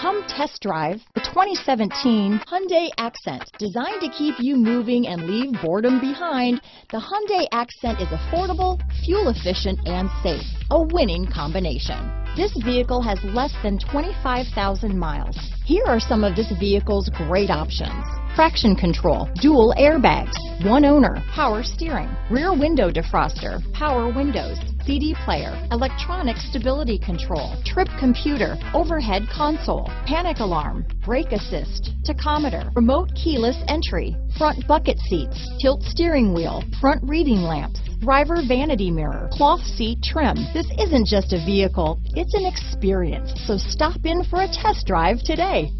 Come test drive the 2017 Hyundai Accent. Designed to keep you moving and leave boredom behind, the Hyundai Accent is affordable, fuel efficient, and safe. A winning combination. This vehicle has less than 25,000 miles. Here are some of this vehicle's great options. Traction control, dual airbags, one owner, power steering, rear window defroster, power windows, CD player, electronic stability control, trip computer, overhead console, panic alarm, brake assist, tachometer, remote keyless entry, front bucket seats, tilt steering wheel, front reading lamps, driver vanity mirror, cloth seat trim. This isn't just a vehicle, it's an experience. So stop in for a test drive today.